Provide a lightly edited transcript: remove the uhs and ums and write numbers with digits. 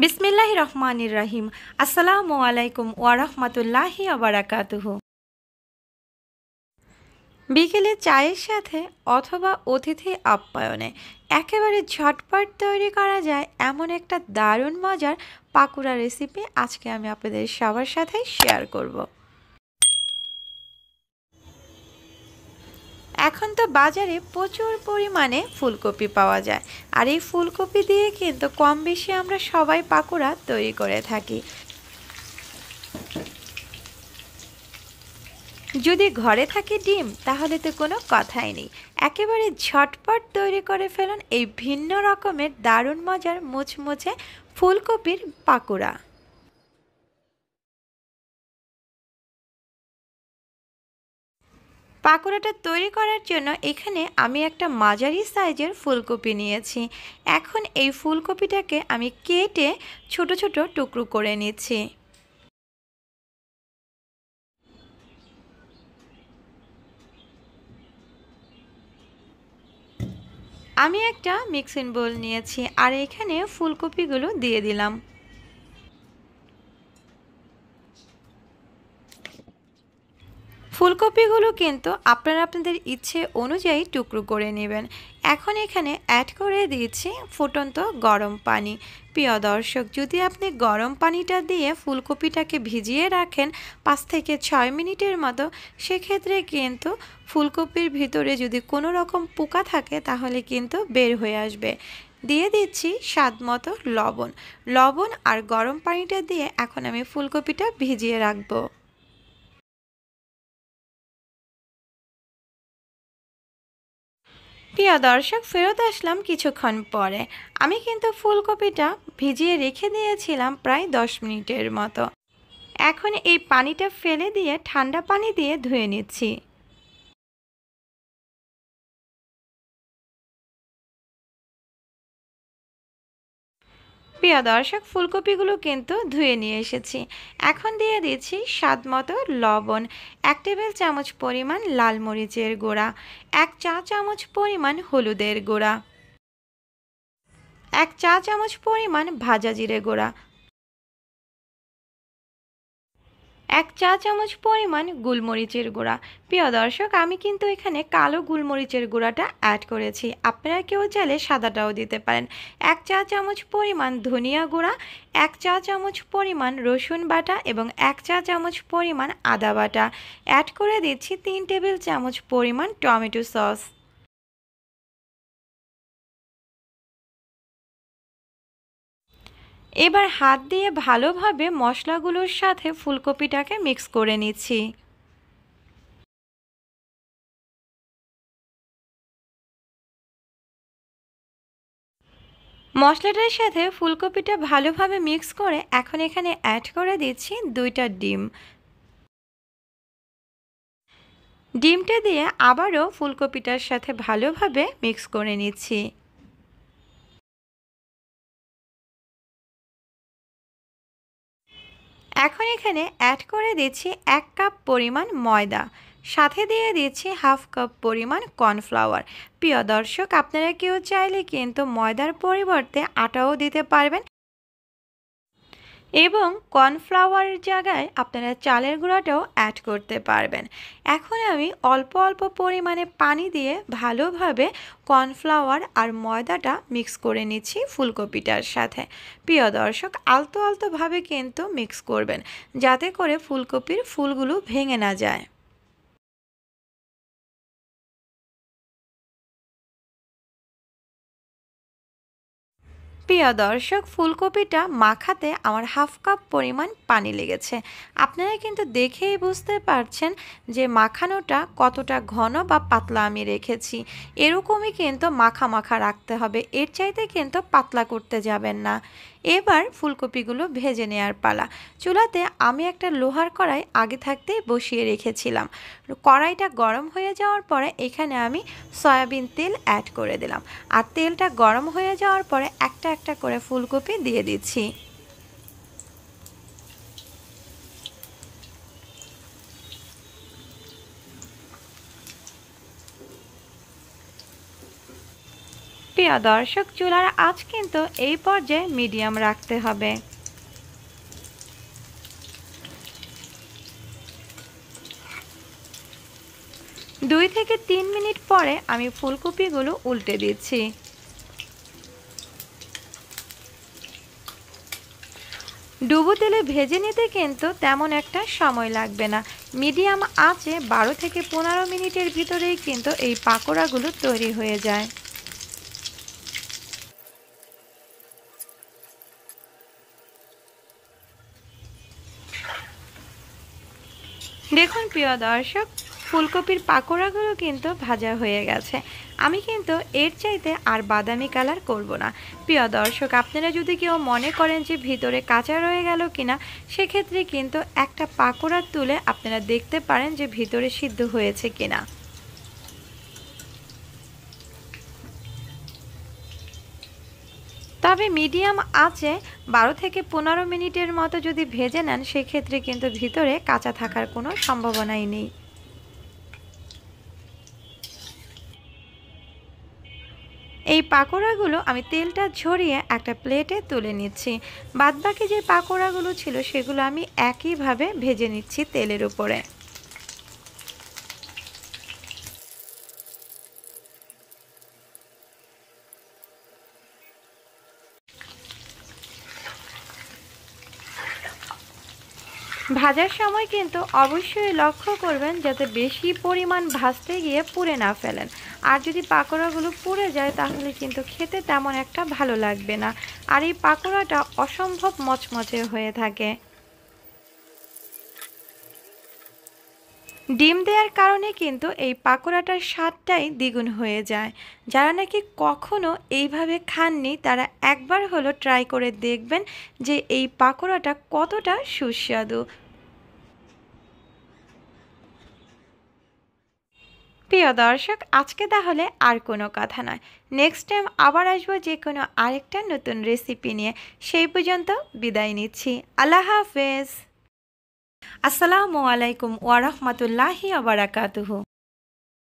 बिस्मिल्लाहिर्रहमानिर्रहीम अस्सलामुअलैकुम वरहमतुल्लाहि वबारकातुहु। বিকেলে চায়ের সাথে অথবা অতিথি আপ্যায়নে একেবারে ঝটপট তৈরি করা যায় এমন একটা দারুণ মজার পাকোড়া রেসিপি আজকে আমি আপনাদের সবার সাথে শেয়ার করব। এখন তো বাজারে প্রচুর পরিমাণে ফুলকপি পাওয়া যায়, আর এই ফুলকপি দিয়ে কিন্তু কম বেশি আমরা সবাই পাকোড়া তৈরি করে থাকি। যদি ঘরে থাকে ডিম তাহলে তো কোনো কথাই নেই, একেবারে ঝটপট তৈরি করে ফেলুন এই ভিন্ন রকমের দারুণ মজার মুচমুচে ফুলকপির পাকোড়া। পাকোড়াটা তৈরি করার জন্য এখানে আমি একটা মাঝারি সাইজের ফুলকপি নিয়েছি। এখন এই ফুলকপিটাকে আমি কেটে ছোট ছোট টুকরো করে নিচ্ছি। আমি একটা মিক্সিং বোল নিয়েছি, আর এখানে ফুলকপিগুলো দিয়ে দিলাম। ফুলকপিগুলো কিন্তু আপনারা আপনাদের ইচ্ছে অনুযায়ী টুকরো করে নেবেন। এখন এখানে অ্যাড করে দিয়েছি ফুটন্ত গরম পানি। প্রিয় দর্শক, যদি আপনি গরম পানিটা দিয়ে ফুলকপিটাকে ভিজিয়ে রাখেন 5 থেকে 6 মিনিটের মতো, সেক্ষেত্রে কিন্তু ফুলকপির ভিতরে যদি কোনো রকম পোকা থাকে তাহলে কিন্তু বের হয়ে আসবে। দিয়ে দিচ্ছি স্বাদ মতো লবণ। লবণ আর গরম পানিটা দিয়ে এখন আমি ফুলকপিটা ভিজিয়ে রাখবো। প্রিয় দর্শক, ফেরত আসলাম কিছুক্ষণ পরে। আমি কিন্তু ফুলকপিটা ভিজিয়ে রেখে দিয়েছিলাম প্রায় 10 মিনিটের মতো। এখন এই পানিটা ফেলে দিয়ে ঠান্ডা পানি দিয়ে ধুয়ে নিচ্ছি। প্রিয় দর্শক, ফুলকপিগুলো কিন্তু ধুয়ে নিয়ে এসেছি। এখন দিয়ে দিচ্ছি স্বাদ মতো লবণ, 1 টেবিল চামচ পরিমাণ লাল মরিচের গুঁড়া, 1 চা চামচ পরিমাণ হলুদের গুঁড়া, 1 চা চামচ পরিমাণ ভাজা জিরে গুঁড়া, 1 চা চামচ পরিমাণ গোলমরিচের গুঁড়া। প্রিয় দর্শক, আমি কিন্তু এখানে কালো গোলমরিচের গুঁড়াটা অ্যাড করেছি, আপনারা কেউ চাইলে সাদাটাও দিতে পারেন। 1 চা চামচ পরিমাণ ধনিয়া গুঁড়া, 1 চা চামচ পরিমাণ রসুন বাটা এবং 1 চা চামচ পরিমাণ আদা বাটা। অ্যাড করে দিচ্ছি 3 টেবিল চামচ পরিমাণ টমেটো সস। এবার হাত দিয়ে ভালোভাবে মশলাগুলোর সাথে ফুলকপিটাকে মিক্স করে নিচ্ছি। মশলাটার সাথে ফুলকপিটা ভালোভাবে মিক্স করে এখন এখানে অ্যাড করে দিচ্ছি 2টা ডিম। ডিমটা দিয়ে আবারও ফুলকপিটার সাথে ভালোভাবে মিক্স করে নিচ্ছি। এখন এখানে অ্যাড করে দিচ্ছি 1 কাপ পরিমাণ ময়দা, সাথে দিয়ে দিচ্ছি 1/2 কাপ পরিমাণ কর্নফ্লাওয়ার। প্রিয় দর্শক, আপনারা কেউ চাইলে কিন্তু ময়দার পরিবর্তে আটাও দিতে পারবেন, এবং কর্নফ্লাওয়ারের জায়গায় আপনারা চালের গুঁড়াটাও অ্যাড করতে পারবেন। এখন আমি অল্প অল্প পরিমাণে পানি দিয়ে ভালোভাবে কর্নফ্লাওয়ার আর ময়দাটা মিক্স করে নিচ্ছি ফুলকপিটার সাথে। প্রিয় দর্শক, আলতো আলতোভাবে কিন্তু মিক্স করবেন, যাতে করে ফুলকপির ফুলগুলো ভেঙে না যায়। প্রিয় দর্শক, ফুলকপিটা মাখাতে আমার 1/2 কাপ পরিমাণ পানি লেগেছে। আপনারা কিন্তু দেখেই বুঝতে পারছেন যে মাখানোটা কতটা ঘন বা পাতলা আমি রেখেছি। এরকমই কিন্তু মাখা মাখা রাখতে হবে, এর চাইতে কিন্তু পাতলা করতে যাবেন না। এবার ফুলকপিগুলো ভেজে নেওয়ার পালা। চুলাতে আমি একটা লোহার কড়াই আগে থাকতে বসিয়ে রেখেছিলাম। কড়াইটা গরম হয়ে যাওয়ার পরে এখানে আমি সয়াবিন তেল অ্যাড করে দিলাম, আর তেলটা গরম হয়ে যাওয়ার পরে একটা একটা করে ফুলকপি দিয়ে দিচ্ছি। প্রিয় प्रिय दर्शक चूलार आँच किन्तु एई पर्याये मीडियम राखते हबे। दुई थेके तीन मिनिट परे आमी फुलकपिगुलो उल्टे दिच्छी। डुबो तेले भेजे निते किन्तु तेमन एकटा समय लागबे ना। मीडियम आँचे 12 थेके 15 मिनिटेर भितरेई किन्तु एई पाकोड़ागुलो तैरि हये जाय। देखुन प्रिय दर्शक फुलकपिर पाकोड़ागुलो किन्तु भाजा हये गेछे। आमी किन्तु एर चाइते आर बादामी कलर करब ना। प्रिय दर्शक आपनारा यदि केउ मने करें जे भितरे काँचा रये गेल किना से क्षेत्रे किन्तु एकटा पाकोड़ा तुले आपनारा देखते पारें जे भितरे सिद्ध हयेछे किना। तबे मीडियम आँचे 12 থেকে 15 मिनिटेर मतो यदि भेजे नेन से क्षेत्रे किन्तु भितरे काँचा थाकार कोनो सम्भावनाई नेई। এই পাকোড়াগুলো আমি তেলটা ঝরিয়ে একটা প্লেটে তুলে নিচ্ছি। বাদবাকি যে পাকোড়াগুলো ছিল সেগুলো আমি একই ভাবে ভেজে নিচ্ছি তেলের উপরে। ভাজার সময় কিন্তু অবশ্যই লক্ষ্য করবেন যাতে বেশি পরিমাণ ভাজতে গিয়ে পুড়ে না ফেলেন। আর যদি পাকোড়াগুলো পুড়ে যায় তাহলে কিন্তু খেতে তেমন একটা ভালো লাগবে না। আর এই পাকোড়াটা অসম্ভব মচমচে হয়ে থাকে। ডিম দেওয়ার কারণে কিন্তু এই পাকোড়াটার স্বাদটাই দ্বিগুণ হয়ে যায়। যারা নাকি কখনো এইভাবে খাননি তারা একবার হলো ট্রাই করে দেখবেন যে এই পাকোড়াটা কতটা সুস্বাদু। প্রিয় দর্শক আজকে তাহলে আর কোনো কথা নয়। নেক্সট টাইম আবার আসবো যে কোনো আরেকটা নতুন রেসিপি নিয়ে। সেই পর্যন্ত বিদায় নিচ্ছি। আল্লাহ হাফেজ। আসসালামু আলাইকুম ওয়া রাহমাতুল্লাহি ওয়া বারাকাতুহু।